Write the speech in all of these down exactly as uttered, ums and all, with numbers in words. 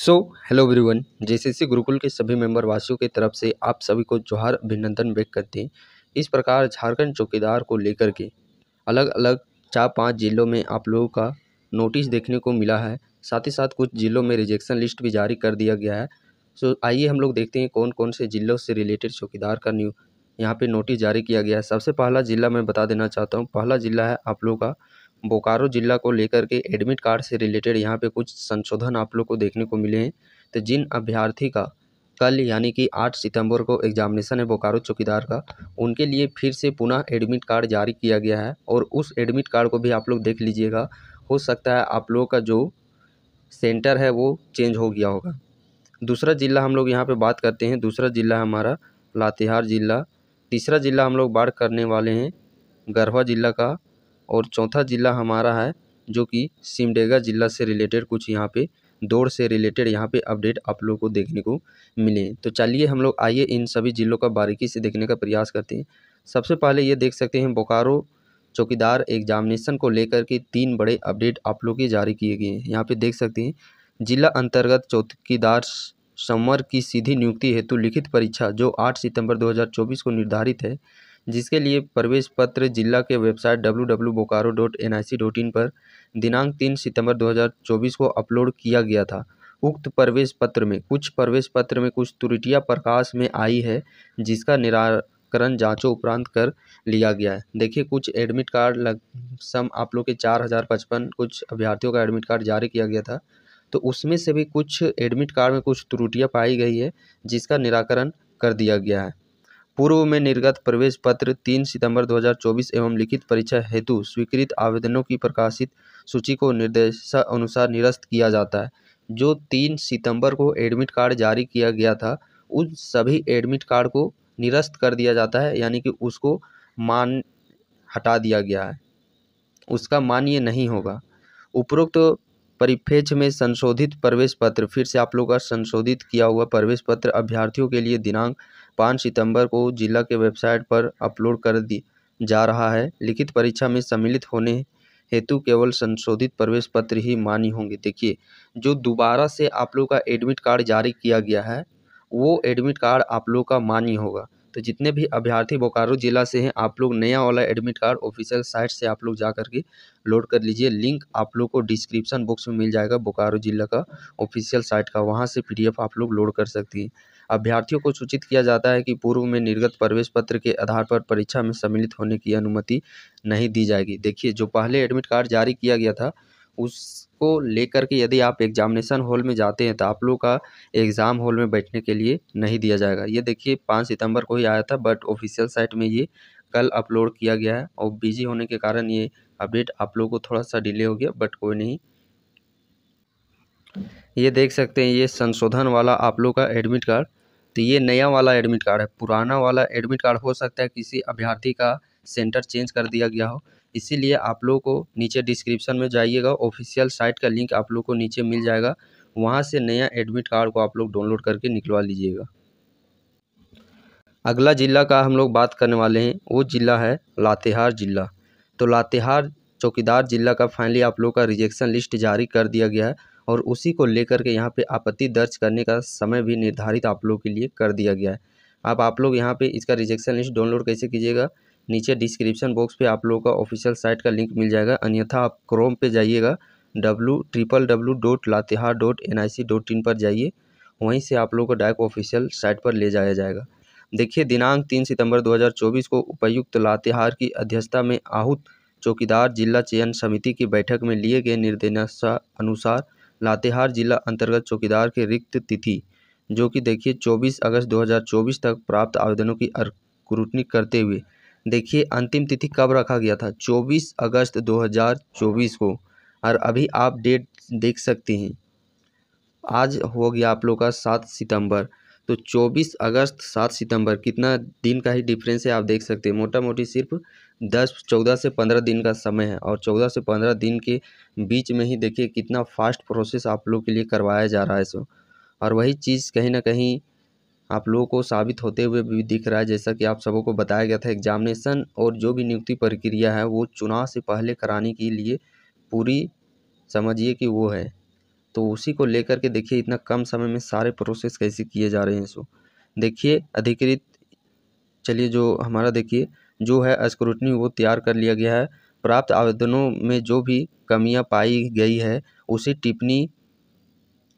सो hello everyone, JSC Gurukul के सभी member वासियों की तरफ से आप सभी को जोहार अभिनंदन व्यक्त करते हैं। इस प्रकार झारखंड चौकीदार को लेकर के अलग अलग चार पांच जिलों में आप लोगों का नोटिस देखने को मिला है, साथ ही साथ कुछ जिलों में रिजेक्शन लिस्ट भी जारी कर दिया गया है। सो आइए हम लोग देखते हैं कौन कौन से जिलों से रिलेटेड चौकीदार का न्यू यहाँ पर नोटिस जारी किया गया है। सबसे पहला ज़िला मैं बता देना चाहता हूँ, पहला ज़िला है आप लोगों का बोकारो जिला को लेकर के एडमिट कार्ड से रिलेटेड यहाँ पे कुछ संशोधन आप लोग को देखने को मिले हैं। तो जिन अभ्यर्थी का कल यानी कि आठ सितंबर को एग्जामिनेशन है बोकारो चौकीदार का, उनके लिए फिर से पुनः एडमिट कार्ड जारी किया गया है और उस एडमिट कार्ड को भी आप लोग देख लीजिएगा। हो सकता है आप लोगों का जो सेंटर है वो चेंज हो गया होगा। दूसरा ज़िला हम लोग यहाँ पर बात करते हैं, दूसरा ज़िला हमारा लातेहार ज़िला। तीसरा ज़िला हम लोग बात करने वाले हैं गढ़वा ज़िला का, और चौथा ज़िला हमारा है जो कि सिमडेगा ज़िला से रिलेटेड कुछ यहाँ पे दौड़ से रिलेटेड यहाँ पे अपडेट आप लोगों को देखने को मिले। तो चलिए हम लोग आइए इन सभी ज़िलों का बारीकी से देखने का प्रयास करते हैं। सबसे पहले ये देख सकते हैं बोकारो चौकीदार एग्जामिनेशन को लेकर के तीन बड़े अपडेट आप लोग के जारी किए गए हैं। यहाँ पर देख सकते हैं जिला अंतर्गत चौकीदार समर की सीधी नियुक्ति हेतु लिखित परीक्षा जो आठ सितंबर दो हज़ार चौबीस को निर्धारित है, जिसके लिए प्रवेश पत्र जिला के website W W W dot Bokaro dot N I C dot in पर दिनांक तीन सितंबर दो हज़ार चौबीस को अपलोड किया गया था। उक्त प्रवेश पत्र में कुछ प्रवेश पत्र में कुछ त्रुटियां प्रकाश में आई है, जिसका निराकरण जांचों उपरांत कर लिया गया है। देखिए कुछ एडमिट कार्ड लग सम आप लोग के चार हज़ार पचपन कुछ अभ्यर्थियों का एडमिट कार्ड जारी किया गया था, तो उसमें से भी कुछ एडमिट कार्ड में कुछ त्रुटियाँ पाई गई है, जिसका निराकरण कर दिया गया है। पूर्व में निर्गत प्रवेश पत्र तीन सितंबर दो हज़ार चौबीस एवं लिखित परीक्षा हेतु स्वीकृत आवेदनों की प्रकाशित सूची को निर्देशानुसार निरस्त किया जाता है। जो तीन सितंबर को एडमिट कार्ड जारी किया गया था, उन सभी एडमिट कार्ड को निरस्त कर दिया जाता है, यानी कि उसको मान हटा दिया गया है, उसका मान ये नहीं होगा। उपरोक्त तो परिप्रेक्ष्य में संशोधित प्रवेश पत्र, फिर से आप लोगों का संशोधित किया हुआ प्रवेश पत्र अभ्यर्थियों के लिए दिनांक पाँच सितंबर को जिला के वेबसाइट पर अपलोड कर दी जा रहा है। लिखित परीक्षा में सम्मिलित होने हेतु केवल संशोधित प्रवेश पत्र ही मान्य होंगे। देखिए जो दोबारा से आप लोग का एडमिट कार्ड जारी किया गया है, वो एडमिट कार्ड आप लोग का मान्य होगा। तो जितने भी अभ्यर्थी बोकारो ज़िला से हैं, आप लोग नया वाला एडमिट कार्ड ऑफिशियल साइट से आप लोग जा करके लोड कर लीजिए। लिंक आप लोग को डिस्क्रिप्शन बॉक्स में मिल जाएगा बोकारो ज़िला का ऑफिशियल साइट का, वहां से पीडीएफ आप लोग लोड कर सकती हैं। अभ्यर्थियों को सूचित किया जाता है कि पूर्व में निर्गत प्रवेश पत्र के आधार पर परीक्षा में सम्मिलित होने की अनुमति नहीं दी जाएगी। देखिए जो पहले एडमिट कार्ड जारी किया गया था, उसको लेकर के यदि आप एग्जामिनेशन हॉल में जाते हैं तो आप लोग का एग्ज़ाम हॉल में बैठने के लिए नहीं दिया जाएगा। ये देखिए पाँच सितंबर को ही आया था, बट ऑफिशियल साइट में ये कल अपलोड किया गया है और बिजी होने के कारण ये अपडेट आप लोगों को थोड़ा सा डिले हो गया, बट कोई नहीं। ये देख सकते हैं ये संशोधन वाला आप लोग का एडमिट कार्ड, तो ये नया वाला एडमिट कार्ड है। पुराना वाला एडमिट कार्ड हो सकता है किसी अभ्यर्थी का सेंटर चेंज कर दिया गया हो, इसीलिए आप लोगों को नीचे डिस्क्रिप्शन में जाइएगा, ऑफिशियल साइट का लिंक आप लोगों को नीचे मिल जाएगा, वहां से नया एडमिट कार्ड को आप लोग डाउनलोड करके निकलवा लीजिएगा। अगला ज़िला का हम लोग बात करने वाले हैं, वो ज़िला है लातेहार ज़िला। तो लातेहार चौकीदार ज़िला का फाइनली आप लोग का रिजेक्शन लिस्ट जारी कर दिया गया है और उसी को लेकर के यहाँ पे आपत्ति दर्ज करने का समय भी निर्धारित आप लोग के लिए कर दिया गया है। आप आप लोग यहाँ पे इसका रिजेक्शन लिस्ट डाउनलोड कैसे कीजिएगा, नीचे डिस्क्रिप्शन बॉक्स पे आप लोगों का ऑफिशियल साइट का लिंक मिल जाएगा, अन्यथा आप क्रोम पे जाइएगा W W W dot Latehar dot N I C dot in पर जाइए, वहीं से आप लोगों को डायरेक्ट ऑफिशियल साइट पर ले जाया जाएगा। देखिए दिनांक तीन सितंबर दो हज़ार चौबीस को उपायुक्त लातेहार की अध्यक्षता में आहूत चौकीदार जिला चयन समिति की बैठक में लिए गए निर्देशानुसार लातेहार जिला अंतर्गत चौकीदार के रिक्त तिथि जो कि देखिए चौबीस अगस्त दो हज़ार चौबीस तक प्राप्त आवेदनों की स्क्रूटनी करते हुए देखिए अंतिम तिथि कब रखा गया था, चौबीस अगस्त दो हज़ार चौबीस को, और अभी आप डेट देख सकते हैं आज हो गया आप लोग का सात सितंबर। तो चौबीस अगस्त सात सितंबर कितना दिन का ही डिफरेंस है आप देख सकते हैं, मोटा मोटी सिर्फ दस चौदह से पंद्रह दिन का समय है, और चौदह से पंद्रह दिन के बीच में ही देखिए कितना फास्ट प्रोसेस आप लोग के लिए करवाया जा रहा है। सो और वही चीज़ कहीं ना कहीं आप लोगों को साबित होते हुए भी दिख रहा है, जैसा कि आप सबों को बताया गया था एग्जामिनेशन और जो भी नियुक्ति प्रक्रिया है वो चुनाव से पहले कराने के लिए पूरी समझिए कि वो है। तो उसी को लेकर के देखिए इतना कम समय में सारे प्रोसेस कैसे किए जा रहे हैं। सो देखिए अधिकृत, चलिए जो हमारा देखिए जो है स्क्रूटनी वो तैयार कर लिया गया है। प्राप्त आवेदनों में जो भी कमियां पाई गई है उसे टिप्पणी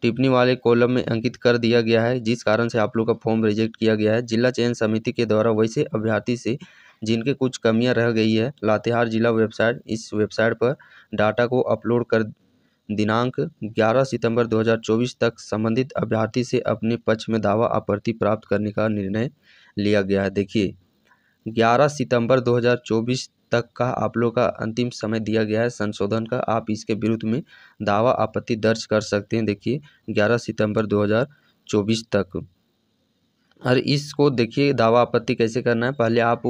टिप्पणी वाले कॉलम में अंकित कर दिया गया है, जिस कारण से आप लोग का फॉर्म रिजेक्ट किया गया है। जिला चयन समिति के द्वारा वैसे अभ्यर्थी से जिनके कुछ कमियां रह गई है लातेहार जिला वेबसाइट, इस वेबसाइट पर डाटा को अपलोड कर दिनांक ग्यारह सितंबर दो हज़ार चौबीस तक संबंधित अभ्यर्थी से अपने पक्ष में दावा आपत्ति प्राप्त करने का निर्णय लिया गया है। देखिए ग्यारह सितंबर दो हज़ार चौबीस तक का आप लोग का अंतिम समय दिया गया है संशोधन का। आप इसके विरुद्ध में दावा आपत्ति दर्ज कर सकते हैं, देखिए ग्यारह सितंबर दो हज़ार चौबीस तक। और इसको देखिए दावा आपत्ति कैसे करना है, पहले आप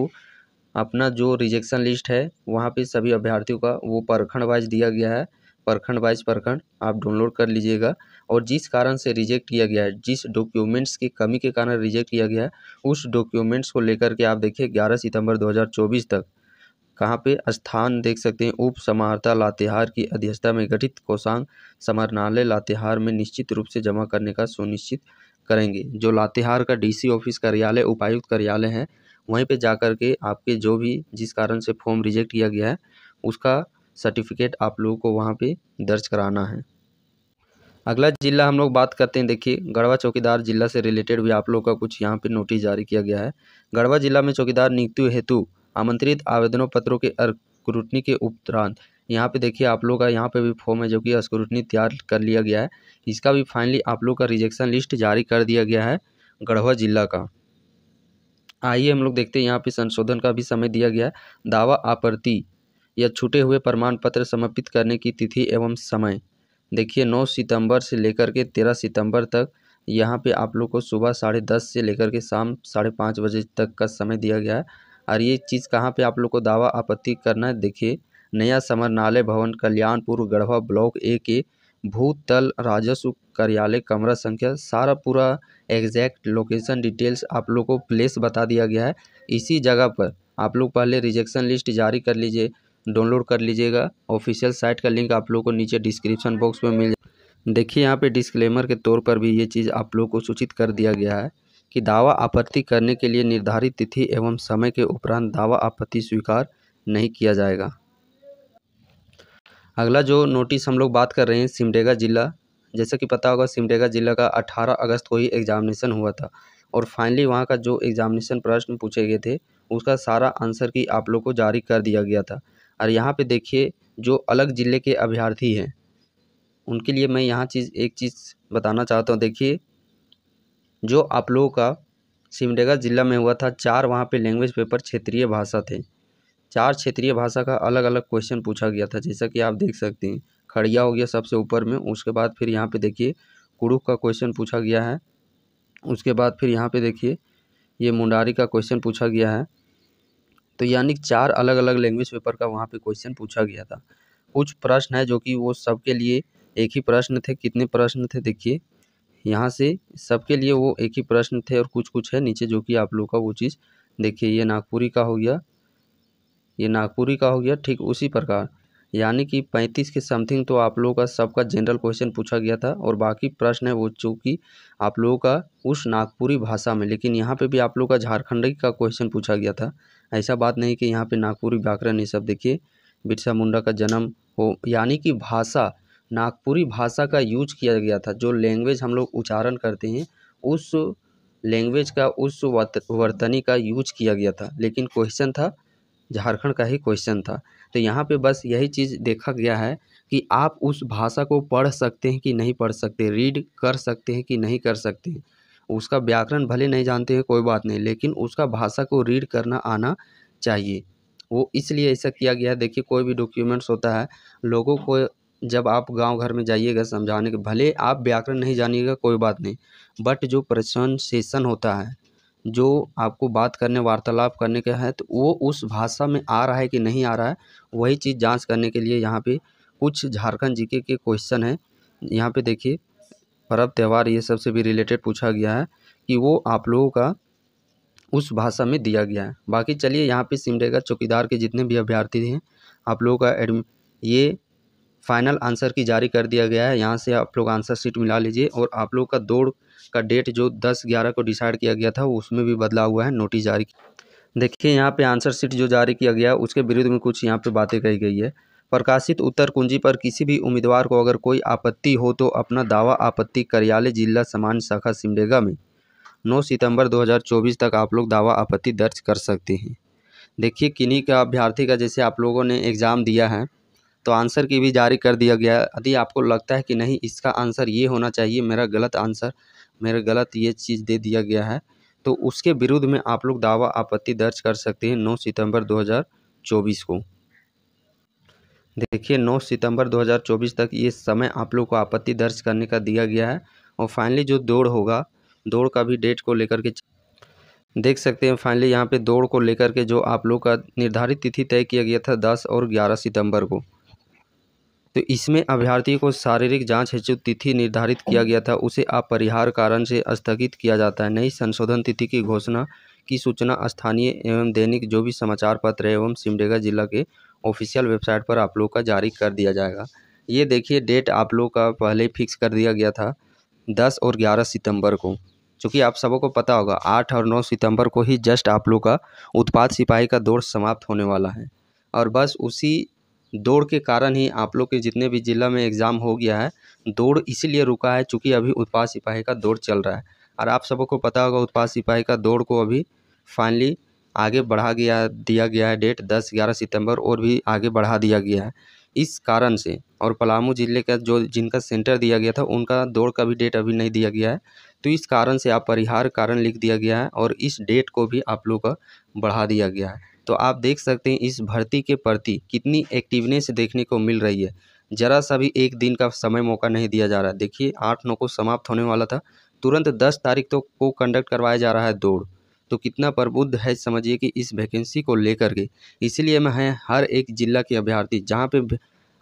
अपना जो रिजेक्शन लिस्ट है वहाँ पे सभी अभ्यर्थियों का वो प्रखंड वाइज दिया गया है, प्रखंड वाइज प्रखंड आप डाउनलोड कर लीजिएगा। और जिस कारण से रिजेक्ट किया गया है, जिस डॉक्यूमेंट्स की कमी के कारण रिजेक्ट किया गया है, उस डॉक्यूमेंट्स को लेकर के आप देखिए ग्यारह सितंबर दो हज़ार चौबीस तक कहाँ पे स्थान देख सकते हैं। उप समाहर्ता लातेहार की अध्यक्षता में गठित कोषांग समरणालय लातेहार में निश्चित रूप से जमा करने का सुनिश्चित करेंगे। जो लातेहार का डीसी ऑफिस कार्यालय, उपायुक्त कार्यालय है, वहीं पे जाकर के आपके जो भी जिस कारण से फॉर्म रिजेक्ट किया गया है उसका सर्टिफिकेट आप लोगों को वहाँ पे दर्ज कराना है। अगला जिला हम लोग बात करते हैं, देखिए गढ़वा चौकीदार जिला से रिलेटेड भी आप लोग का कुछ यहाँ पे नोटिस जारी किया गया है। गढ़वा जिला में चौकीदार नियुक्ति हेतु आमंत्रित आवेदनों पत्रों के स्क्रूटनी के उपरांत यहाँ पे देखिए आप लोग का यहाँ पे भी फॉर्म है जो कि स्क्रूटनी तैयार कर लिया गया है। इसका भी फाइनली आप लोग का रिजेक्शन लिस्ट जारी कर दिया गया है गढ़वा जिला का। आइए हम लोग देखते हैं यहाँ पे संशोधन का भी समय दिया गया है। दावा आपत्ति या छूटे हुए प्रमाण पत्र समर्पित करने की तिथि एवं समय देखिए नौ सितंबर से लेकर के तेरह सितंबर तक यहाँ पे आप लोग को सुबह साढ़े दस से लेकर के शाम साढ़े पाँच बजे तक का समय दिया गया है। और ये चीज़ कहाँ पे आप लोग को दावा आपत्ति करना है, देखिए नया समरणालय भवन कल्याणपुर गढ़वा ब्लॉक ए के भूतल राजस्व कार्यालय कमरा संख्या, सारा पूरा एग्जैक्ट लोकेशन डिटेल्स आप लोग को प्लेस बता दिया गया है। इसी जगह पर आप लोग पहले रिजेक्शन लिस्ट जारी कर लीजिए, डाउनलोड कर लीजिएगा। ऑफिशियल साइट का लिंक आप लोग को नीचे डिस्क्रिप्शन बॉक्स में मिल जाए। देखिए यहाँ पे डिस्क्लेमर के तौर पर भी ये चीज़ आप लोग को सूचित कर दिया गया है कि दावा आपत्ति करने के लिए निर्धारित तिथि एवं समय के उपरांत दावा आपत्ति स्वीकार नहीं किया जाएगा। अगला जो नोटिस हम लोग बात कर रहे हैं सिमडेगा जिला, जैसा कि पता होगा सिमडेगा जिला का अठारह अगस्त को ही एग्जामिनेशन हुआ था और फाइनली वहाँ का जो एग्जामिनेशन प्रश्न पूछे गए थे उसका सारा आंसर की आप लोग को जारी कर दिया गया था। और यहाँ पे देखिए जो अलग ज़िले के अभ्यर्थी हैं उनके लिए मैं यहाँ चीज़ एक चीज़ बताना चाहता हूँ। देखिए जो आप लोगों का सिमडेगा ज़िला में हुआ था, चार वहाँ पे लैंग्वेज पेपर क्षेत्रीय भाषा थे, चार क्षेत्रीय भाषा का अलग अलग क्वेश्चन पूछा गया था। जैसा कि आप देख सकते हैं खड़िया हो गया सबसे ऊपर में, उसके बाद फिर यहाँ पे देखिए कुरुक का क्वेश्चन पूछा गया है, उसके बाद फिर यहाँ पे देखिए ये मुंडारी का क्वेश्चन पूछा गया है। तो यानी चार अलग अलग लैंग्वेज पेपर का वहाँ पे क्वेश्चन पूछा गया था। कुछ प्रश्न है जो कि वो सबके लिए एक ही प्रश्न थे। कितने प्रश्न थे देखिए यहाँ से, सबके लिए वो एक ही प्रश्न थे। और कुछ कुछ है नीचे जो कि आप लोग का वो चीज़ देखिए ये नागपुरी का हो गया, ये नागपुरी का हो गया, ठीक उसी प्रकार यानी कि पैंतीस के समथिंग तो आप लोगों का सबका जनरल क्वेश्चन पूछा गया था। और बाकी प्रश्न है वो चूँकि आप लोगों का उस नागपुरी भाषा में, लेकिन यहाँ पे भी आप लोगों का झारखंडी का क्वेश्चन पूछा गया था। ऐसा बात नहीं कि यहाँ पे नागपुरी व्याकरण ये सब, देखिए बिरसा मुंडा का जन्म हो, यानी कि भाषा नागपुरी भाषा का यूज किया गया था। जो लैंग्वेज हम लोग उच्चारण करते हैं उस लैंग्वेज का, उस वर्तनी का यूज किया गया था, लेकिन क्वेश्चन था झारखंड का ही क्वेश्चन था। तो यहाँ पे बस यही चीज़ देखा गया है कि आप उस भाषा को पढ़ सकते हैं कि नहीं पढ़ सकते, रीड कर सकते हैं कि नहीं कर सकते। उसका व्याकरण भले नहीं जानते हैं कोई बात नहीं, लेकिन उसका भाषा को रीड करना आना चाहिए। वो इसलिए ऐसा किया गया है। देखिए कोई भी डॉक्यूमेंट्स होता है, लोगों को जब आप गांव घर में जाइएगा समझाने के, भले आप व्याकरण नहीं जानिएगा कोई बात नहीं, बट जो प्रेजेंटेशन होता है, जो आपको बात करने वार्तालाप करने का है, तो वो उस भाषा में आ रहा है कि नहीं आ रहा है, वही चीज़ जांच करने के लिए यहाँ पे कुछ झारखंड जीके के क्वेश्चन हैं। यहाँ पे देखिए पर्व त्यौहार ये सब से भी रिलेटेड पूछा गया है कि वो आप लोगों का उस भाषा में दिया गया है। बाकी चलिए यहाँ पर सिमडेगा चौकीदार के जितने भी अभ्यर्थी हैं आप लोगों का एडमि ये फाइनल आंसर की जारी कर दिया गया है। यहाँ से आप लोग आंसर शीट मिला लीजिए। और आप लोग का दौड़ का डेट जो दस ग्यारह को डिसाइड किया गया था उसमें भी बदलाव हुआ है। नोटिस जारी देखिए, यहाँ पे आंसर शीट जो जारी किया गया उसके विरुद्ध में कुछ यहाँ पे बातें कही गई है। प्रकाशित उत्तर कुंजी पर किसी भी उम्मीदवार को अगर कोई आपत्ति हो तो अपना दावा आपत्ति कार्यालय जिला सामान्य शाखा सिमडेगा में नौ सितंबर दो हज़ार चौबीस तक आप लोग दावा आपत्ति दर्ज कर सकते हैं। देखिए, किन्हीं का अभ्यर्थी का जैसे आप लोगों ने एग्ज़ाम दिया है तो आंसर की भी जारी कर दिया गया। यदि आपको लगता है कि नहीं इसका आंसर ये होना चाहिए, मेरा गलत आंसर, मेरा गलत ये चीज़ दे दिया गया है, तो उसके विरुद्ध में आप लोग दावा आपत्ति दर्ज कर सकते हैं नौ सितंबर दो हज़ार चौबीस को। देखिए, नौ सितंबर दो हज़ार चौबीस तक ये समय आप लोग को आपत्ति दर्ज करने का दिया गया है। और फाइनली जो दौड़ होगा, दौड़ का भी डेट को लेकर के देख सकते हैं। फाइनली यहाँ पे दौड़ को लेकर के जो आप लोग का निर्धारित तिथि तय किया गया था दस और ग्यारह सितंबर को, तो इसमें अभ्यर्थी को शारीरिक जांच हेतु तिथि निर्धारित किया गया था, उसे अपरिहार्य कारण से स्थगित किया जाता है। नई संशोधन तिथि की घोषणा की सूचना स्थानीय एवं दैनिक जो भी समाचार पत्र एवं सिमडेगा जिला के ऑफिशियल वेबसाइट पर आप लोग का जारी कर दिया जाएगा। ये देखिए, डेट आप लोग का पहले फिक्स कर दिया गया था दस और ग्यारह सितंबर को। चूँकि आप सबों को पता होगा आठ और नौ सितंबर को ही जस्ट आप लोग का उत्पाद सिपाही का दौड़ समाप्त होने वाला है। और बस उसी दौड़ के कारण ही आप लोग के जितने भी ज़िला में एग्ज़ाम हो गया है, दौड़ इसीलिए रुका है चूँकि अभी उत्पाद सिपाही का दौड़ चल रहा है। और आप सबों को पता होगा उत्पाद सिपाही का दौड़ को अभी फाइनली आगे बढ़ा गया दिया गया है डेट दस ग्यारह सितंबर और भी आगे बढ़ा दिया गया है। इस कारण से और पलामू जिले का जो जिनका सेंटर दिया गया था उनका दौड़ का भी डेट अभी नहीं दिया गया है, तो इस कारण से आप परिहार कारण लिख दिया गया है और इस डेट को भी आप लोग का बढ़ा दिया गया है। तो आप देख सकते हैं इस भर्ती के प्रति कितनी एक्टिवनेस देखने को मिल रही है। जरा सा भी एक दिन का समय मौका नहीं दिया जा रहा है। देखिए, आठ नौ को समाप्त होने वाला था, तुरंत दस तारीख तो को कंडक्ट करवाया जा रहा है दौड़। तो कितना प्रबुद्ध है समझिए कि इस वैकेंसी को लेकर के। इसीलिए मैं है हर एक जिला के अभ्यर्थी जहाँ पे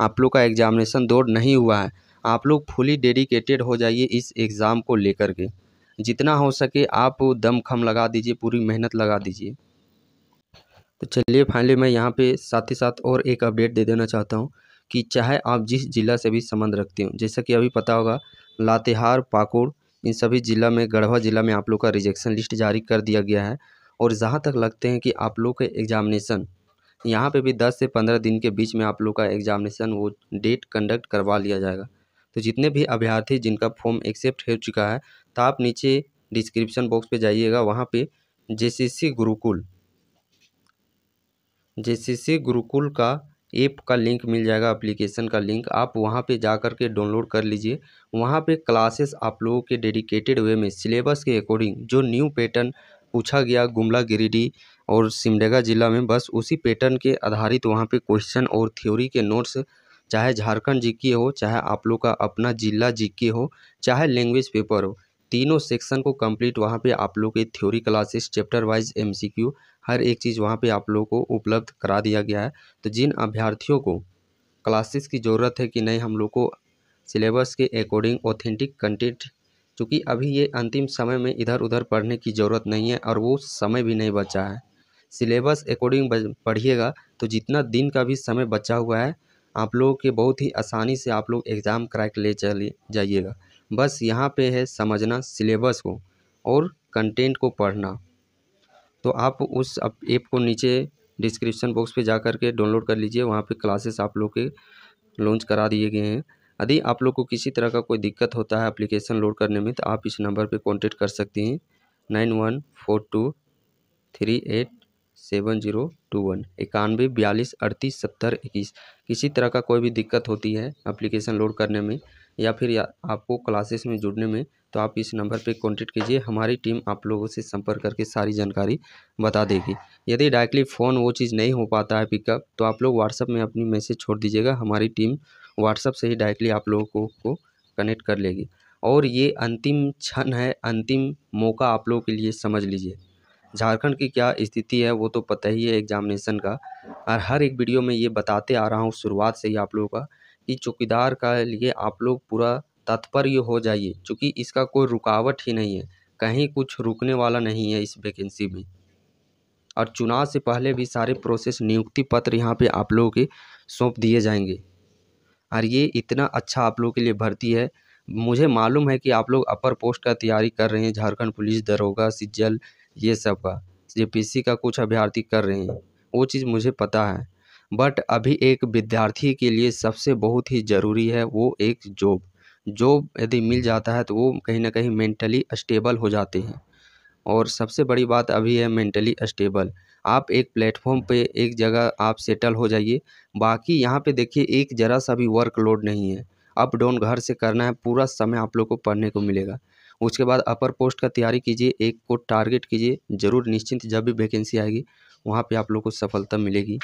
आप लोग का एग्जामिनेशन दौड़ नहीं हुआ है, आप लोग फुली डेडिकेटेड हो जाइए इस एग्ज़ाम को लेकर के। जितना हो सके आप दमखम लगा दीजिए, पूरी मेहनत लगा दीजिए। तो चलिए, फाइनली मैं यहाँ पे साथ ही साथ और एक अपडेट दे देना चाहता हूँ कि चाहे आप जिस ज़िला से भी संबंध रखते हो, जैसा कि अभी पता होगा लातेहार, पाकुड़, इन सभी ज़िला में, गढ़वा ज़िला में आप लोग का रिजेक्शन लिस्ट जारी कर दिया गया है। और जहाँ तक लगते हैं कि आप लोग के एग्ज़ामिनेशन यहाँ पे भी दस से पंद्रह दिन के बीच में आप लोग का एग्ज़ामिनेशन वो डेट कंडक्ट करवा लिया जाएगा। तो जितने भी अभ्यर्थी जिनका फॉर्म एक्सेप्ट हो चुका है, तो आप नीचे डिस्क्रिप्शन बॉक्स पे जाइएगा, वहाँ पे जेएससी गुरुकुल जेएससी गुरुकुल का ऐप का लिंक मिल जाएगा, एप्लीकेशन का लिंक, आप वहां पे जा कर के डाउनलोड कर लीजिए। वहां पे क्लासेस आप लोगों के डेडिकेटेड वे में सिलेबस के अकॉर्डिंग जो न्यू पैटर्न पूछा गया गुमला, गिरिडीह और सिमडेगा ज़िला में, बस उसी पैटर्न के आधारित वहां पे क्वेश्चन और थ्योरी के नोट्स, चाहे झारखंड जीके हो, चाहे आप लोग का अपना जिला जीके हो, चाहे लैंग्वेज पेपर हो, तीनों सेक्शन को कंप्लीट वहाँ पे आप लोग के theory classes, chapter wise MCQ, हर एक चीज़ वहाँ पे आप लोगों को उपलब्ध करा दिया गया है। तो जिन अभ्यर्थियों को क्लासेस की ज़रूरत है कि नहीं, हम लोग को सिलेबस के अकॉर्डिंग ऑथेंटिक कंटेंट, क्योंकि अभी ये अंतिम समय में इधर उधर पढ़ने की ज़रूरत नहीं है और वो समय भी नहीं बचा है, सिलेबस अकॉर्डिंग पढ़िएगा। तो जितना दिन का भी समय बचा हुआ है, आप लोगों के बहुत ही आसानी से आप लोग एग्ज़ाम क्रैक ले चले जाइएगा। बस यहाँ पे है समझना सिलेबस को और कंटेंट को पढ़ना। तो आप उस ऐप को नीचे डिस्क्रिप्शन बॉक्स पे जा कर के डाउनलोड कर लीजिए, वहाँ पे क्लासेस आप लोग के लॉन्च करा दिए गए हैं। यदि आप लोग को किसी तरह का कोई दिक्कत होता है एप्लीकेशन लोड करने में, तो आप इस नंबर पे कांटेक्ट कर सकते हैं nine one four two three eight seven zero two one, इक्यानवे बयालीस अड़तीस सत्तर इक्कीस। किसी तरह का कोई भी दिक्कत होती है एप्लीकेशन लोड करने में या फिर या आपको क्लासेस में जुड़ने में, तो आप इस नंबर पे कांटेक्ट कीजिए, हमारी टीम आप लोगों से संपर्क करके सारी जानकारी बता देगी। यदि डायरेक्टली फ़ोन वो चीज़ नहीं हो पाता है पिकअप, तो आप लोग व्हाट्सएप में अपनी मैसेज छोड़ दीजिएगा, हमारी टीम व्हाट्सएप से ही डायरेक्टली आप लोगों को, को कनेक्ट कर लेगी। और ये अंतिम क्षण है, अंतिम मौका आप लोगों के लिए, समझ लीजिए। झारखंड की क्या स्थिति है वो तो पता ही है एग्जामिनेशन का, और हर एक वीडियो में ये बताते आ रहा हूँ शुरुआत से ही आप लोगों का कि चौकीदार का लिए आप लोग पूरा तात्पर्य हो जाइए, क्योंकि इसका कोई रुकावट ही नहीं है, कहीं कुछ रुकने वाला नहीं है इस वैकेंसी में। और चुनाव से पहले भी सारे प्रोसेस, नियुक्ति पत्र यहाँ पे आप लोगों के सौंप दिए जाएंगे। और ये इतना अच्छा आप लोगों के लिए भर्ती है। मुझे मालूम है कि आप लोग अपर पोस्ट का तैयारी कर रहे हैं, झारखंड पुलिस, दरोगा, सिज्जल, ये सब का, जेपीसी का कुछ अभ्यर्थी कर रहे हैं, वो चीज़ मुझे पता है। बट अभी एक विद्यार्थी के लिए सबसे बहुत ही ज़रूरी है वो एक जॉब। जॉब यदि मिल जाता है तो वो कहीं ना कहीं मेंटली स्टेबल हो जाते हैं, और सबसे बड़ी बात अभी है मेंटली स्टेबल। आप एक प्लेटफॉर्म पे एक जगह आप सेटल हो जाइए। बाकी यहाँ पे देखिए एक ज़रा सा भी वर्कलोड नहीं है, अप डाउन घर से करना है, पूरा समय आप लोग को पढ़ने को मिलेगा। उसके बाद अपर पोस्ट का तैयारी कीजिए, एक को टारगेट कीजिए, ज़रूर निश्चिंत जब भी वैकेंसी आएगी वहाँ पे आप लोग को सफलता मिलेगी।